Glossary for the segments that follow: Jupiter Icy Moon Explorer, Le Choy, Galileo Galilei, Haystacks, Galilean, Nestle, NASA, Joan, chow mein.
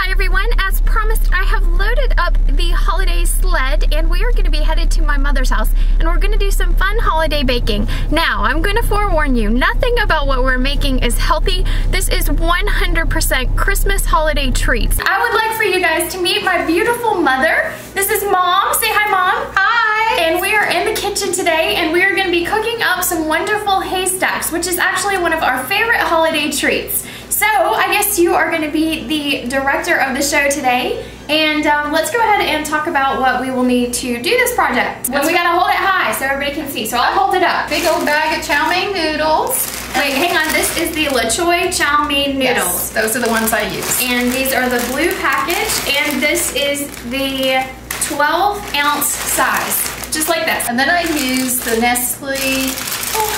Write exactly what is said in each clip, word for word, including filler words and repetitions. Hi everyone, as promised I have loaded up the holiday sled and we are going to be headed to my mother's house and we're going to do some fun holiday baking. Now I'm going to forewarn you, nothing about what we're making is healthy. This is one hundred percent Christmas holiday treats. I would like for you guys to meet my beautiful mother. This is Mom. Say hi, Mom. Hi. And we are in the kitchen today and we are going to be cooking up some wonderful haystacks, which is actually one of our favorite holiday treats. So I guess you are going to be the director of the show today, and um, let's go ahead and talk about what we will need to do this project. Well, we got to hold it high so everybody can see, so I'll hold it up. Big old bag of chow mein noodles. Wait, hang on, this is the Le Choy chow mein noodles. Yes, those are the ones I use. And these are the blue package, and this is the twelve ounce size, just like this. And then I use the Nestle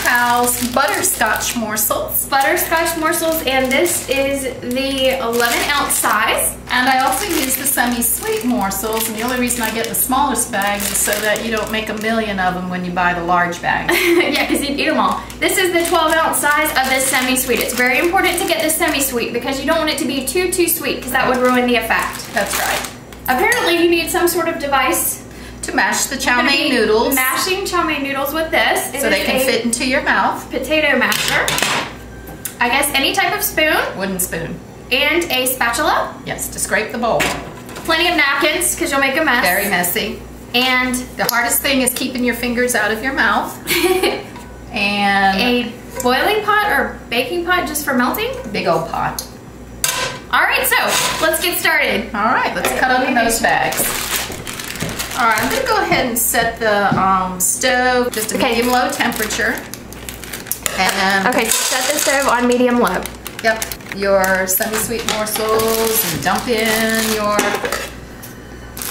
House butterscotch morsels. Butterscotch morsels, and this is the eleven ounce size. And I also use the semi-sweet morsels, and the only reason I get the smallest bag is so that you don't make a million of them when you buy the large bag. Yeah, because you'd eat them all. This is the twelve ounce size of this semi-sweet. It's very important to get the semi-sweet because you don't want it to be too, too sweet because that would ruin the effect. That's right. Apparently you need some sort of device to mash the chow mein noodles. Mashing chow mein noodles with this. It so they can fit into your mouth. Potato masher. I guess any type of spoon. Wooden spoon. And a spatula. Yes, to scrape the bowl. Plenty of napkins, because you'll make a mess. Very messy. And the hardest thing is keeping your fingers out of your mouth. And a boiling pot or baking pot just for melting. Big old pot. Alright, so let's get started. Alright, let's cut open those bags. All right, I'm gonna go ahead and set the um, stove just to okay. medium low temperature. And okay, so set the stove on medium low. Yep, your semi-sweet morsels, and dump in your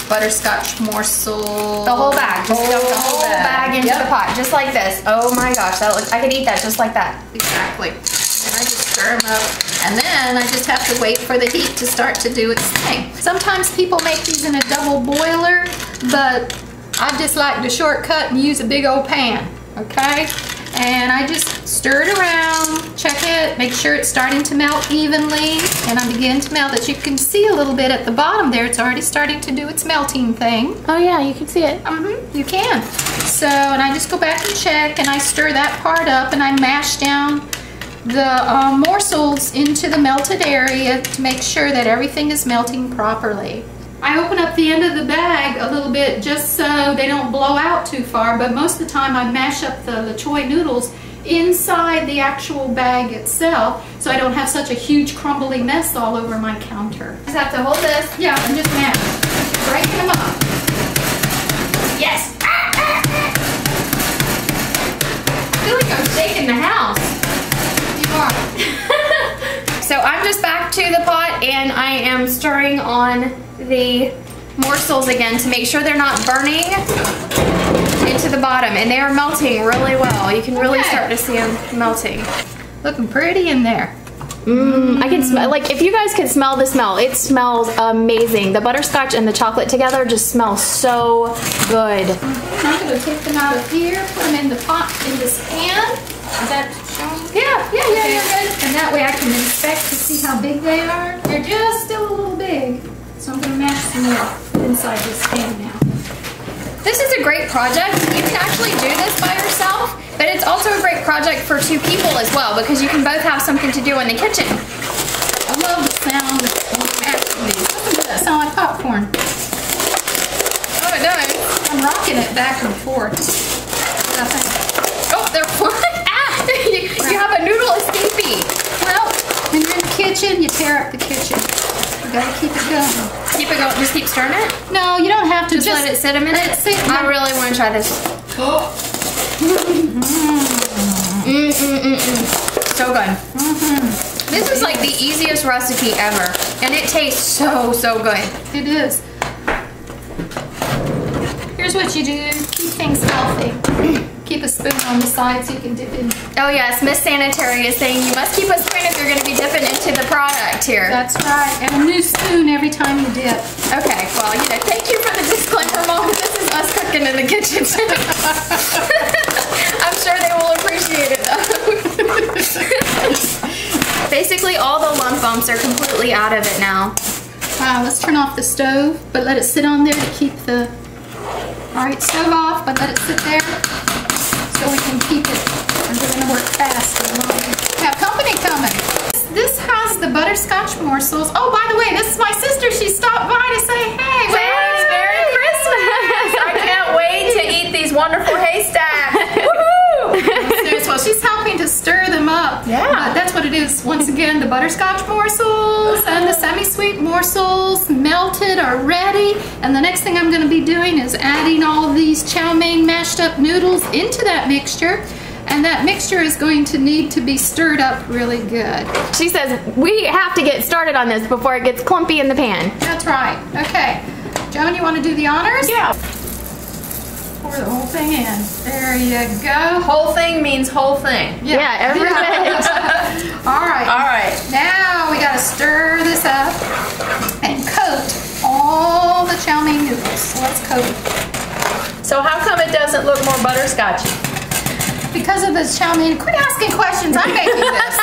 butterscotch morsels. The whole bag, just dump the whole bag, bag into yep. the pot, just like this. Oh my gosh, that looks, I could eat that just like that. Exactly. And I just stir them up. And then I just have to wait for the heat to start to do its thing. Sometimes people make these in a double boiler, but I just like the shortcut and use a big old pan, okay? And I just stir it around, check it, make sure it's starting to melt evenly, and I begin to melt it. You can see a little bit at the bottom there, it's already starting to do its melting thing. Oh yeah, you can see it. Mm-hmm, you can. So, and I just go back and check, and I stir that part up, and I mash down the uh, morsels into the melted area to make sure that everything is melting properly. I open up the end of the bag a little bit just so they don't blow out too far, but most of the time I mash up the Le Choy noodles inside the actual bag itself so I don't have such a huge crumbly mess all over my counter. I just have to hold this, yeah, and just mash, breaking them up. Yes! I feel like I'm shaking the house. So I'm just back to the pot and I am stirring on the morsels again to make sure they're not burning into the bottom, and they are melting really well. You can really okay. start to see them melting. Looking pretty in there. Mmm, I can smell, like if you guys can smell the smell, it smells amazing. The butterscotch and the chocolate together just smell so good. Mm-hmm. I'm going to take them out of here, put them in the pot in this pan. Is that showing? Yeah, yeah, yeah, okay. yeah, good. And that way I can inspect to see how big they are. They're just still a little big. So I'm going to mash them up inside this pan now. This is a great project. You can actually do this by yourself, but it's also a great project for two people as well because you can both have something to do in the kitchen. I love the sound of popcorn. Look at that, sound like popcorn. Oh, it does. I'm rocking it back and forth. Oh, they're flying. Ah, you, you have a noodle escapee. Well, when you're in the kitchen, you tear up the kitchen. You gotta keep it going. Keep it going. Just keep stirring it? No, you don't have to. Just, just let it sit a minute. Sit. I really want to try this. Oh. Mm-hmm. Mm-mm-mm-mm. So good. Mm-hmm. This is like the easiest recipe ever, and it tastes so, so good. It is. Here's what you do. Keep things healthy. Keep a spoon on the side so you can dip in. Oh yes, Miss Sanitary is saying you must keep a spoon if you're going to be dipping into the product here. That's right, and a new spoon every time you dip. Okay, well, you know, thank you for the disclaimer, Mom. This is us cooking in the kitchen. I'm sure they will appreciate it though. Basically all the lump bumps are completely out of it now. Uh, let's turn off the stove, but let it sit on there to keep the, all right, stove off, but let it sit there so we can keep it. I'm going to work fast. We have company coming. This has the butterscotch morsels. Oh, by the way, this is my sister. She stopped by to say, hey, well, hey, Merry Christmas. I can't wait to eat these wonderful haystacks. Woohoo! Well, she's helping to stir them up. Yeah. Uh, that's what it is. Once again, the butterscotch morsels and the semi-sweet morsels melted are ready. And the next thing I'm going to be doing is adding all these chow mein mashed up noodles into that mixture. And that mixture is going to need to be stirred up really good. She says we have to get started on this before it gets clumpy in the pan. That's right. Okay. Joan, you want to do the honors? Yeah. Pour the whole thing in. There you go. Whole thing means whole thing. Yeah, yeah, every bit. All right. All right. Now we got to stir this up and coat all the chow mein noodles. So let's coat. So how come it doesn't look more butterscotchy? Because of this chow mein, quit asking questions. I'm making this.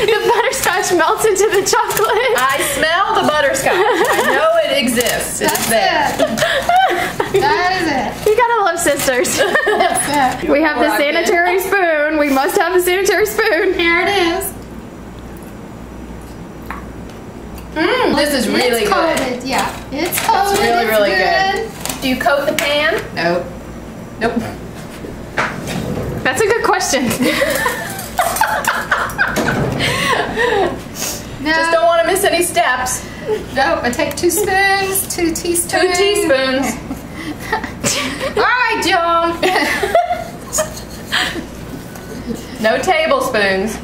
The butterscotch melts into the chocolate. I smell the butterscotch. I know it exists. It's there. It. That is it. You gotta love sisters. That's it. We have the sanitary spoon. We must have the sanitary spoon. Here it is. Mm, this is really it's good. Coated. Yeah, it's coated. It's really, really it's good. good. Do you coat the pan? Nope. Nope. That's a good question. No. Just don't want to miss any steps. Nope, I take two spoons, two teaspoons. Two teaspoons. All right, Joan. No tablespoons.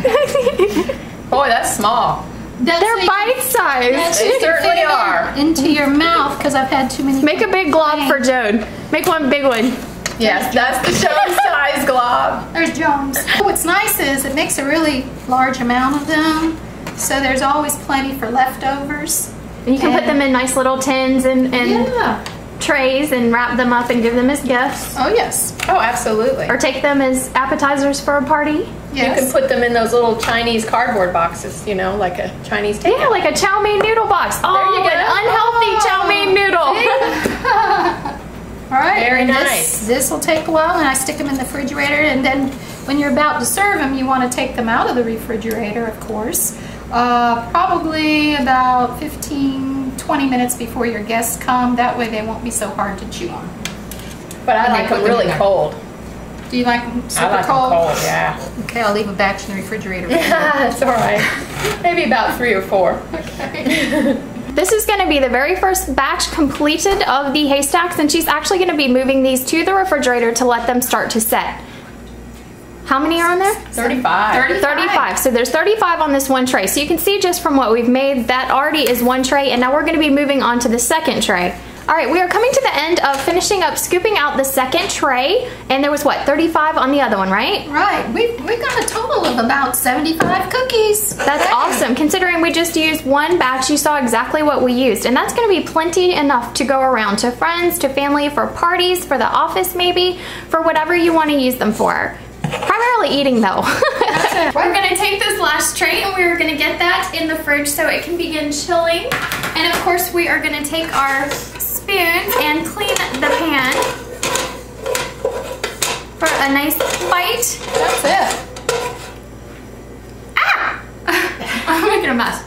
Boy, that's small. That's They're like, bite-sized. Yes, they certainly are. Into your mouth, because I've had too many. Make a big glob playing. for Joan. Make one big one. Yes, that's the Joan size glob. There's Joan's. What's nice is it makes a really large amount of them, so there's always plenty for leftovers. And you can and put them in nice little tins and, and yeah. trays and wrap them up and give them as gifts. Oh, yes. Oh, absolutely. Or take them as appetizers for a party. Yes. You can put them in those little Chinese cardboard boxes, you know, like a Chinese takeout. Yeah, like a chow mein noodle box. Oh, there you go. An unhealthy oh. chow mein noodle. All right, very nice. This will take a while, and I stick them in the refrigerator, and then when you're about to serve them, you want to take them out of the refrigerator, of course, uh, probably about fifteen, twenty minutes before your guests come. That way they won't be so hard to chew on. But I like them really cold. Do you like them super cold? I like them cold, yeah. Okay, I'll leave a batch in the refrigerator. Yeah, it's all right. Maybe about three or four. Okay. This is going to be the very first batch completed of the haystacks, and she's actually going to be moving these to the refrigerator to let them start to set. How many are on there? thirty-five. thirty-five. So there's thirty-five on this one tray. So you can see just from what we've made, that already is one tray, and now we're going to be moving on to the second tray. All right, we are coming to the end of finishing up scooping out the second tray, and there was what, thirty-five on the other one, right? Right, we've, we've got a total of about seventy-five cookies. That's hey. awesome, considering we just used one batch, you saw exactly what we used, and that's gonna be plenty enough to go around to friends, to family, for parties, for the office maybe, for whatever you wanna use them for. Primarily eating though. We're gonna take this last tray and we're gonna get that in the fridge so it can begin chilling. And of course we are gonna take our spoons and clean the pan for a nice bite. That's it. Ah! I'm making a mess.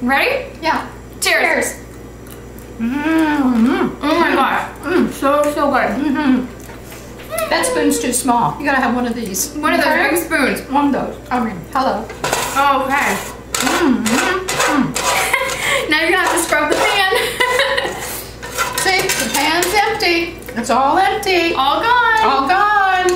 Ready? Yeah. Cheers. Cheers. Mm-hmm. Oh my gosh. Mm, so, so good. Mm-hmm. That spoon's too small. You gotta have one of these. One of those big spoons. One of those. I mean, hello. Okay. Mm, mm, mm. Now you're gonna have to scrub the pan. See, the pan's empty. It's all empty. All gone. All gone.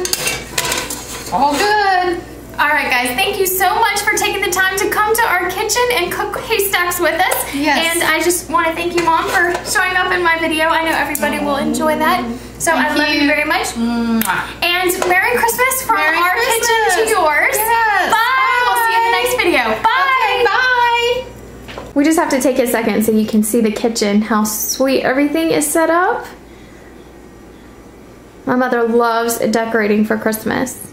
All good. All right, guys, thank you so much for taking the time to come to our kitchen and cook haystacks with us. Yes. And I just wanna thank you, Mom, for showing up in my video. I know everybody will enjoy that. So Thank I love you, you very much. Mwah. And Merry Christmas from Merry our Christmas. kitchen to yours. Yes. Bye. Bye. We'll see you in the next video. Bye. Okay, bye. We just have to take a second so you can see the kitchen, how sweet everything is set up. My mother loves decorating for Christmas.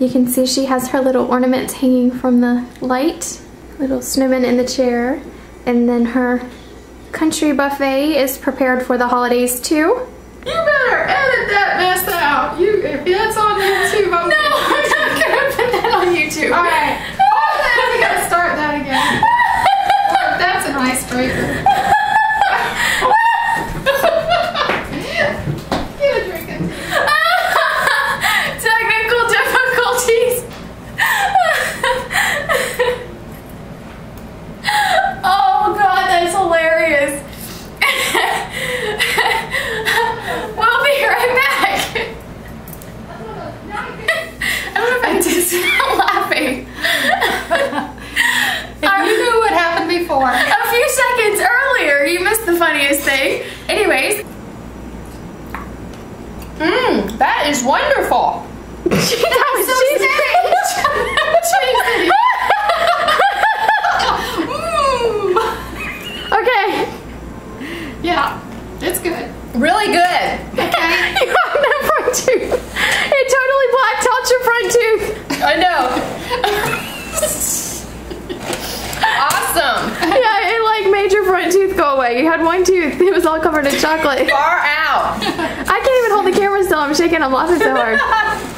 You can see she has her little ornaments hanging from the light. Little snowman in the chair. And then her country buffet is prepared for the holidays too. You better edit that mess out. You, if that's on YouTube, I'm no, I'm not gonna put that on YouTube. All right, all that, we gotta start that again. Well, that's an icebreaker. A few seconds earlier, you missed the funniest thing. Anyways. Mmm, that is wonderful. She, that was so cheesy. Okay. Yeah, it's good. Really good. Okay. You have that front tooth. It totally blacked out your front tooth. I know. Awesome. Yeah, it like made your front tooth go away. You had one tooth. It was all covered in chocolate. Far out. I can't even hold the camera still. I'm shaking. I'm laughing so hard.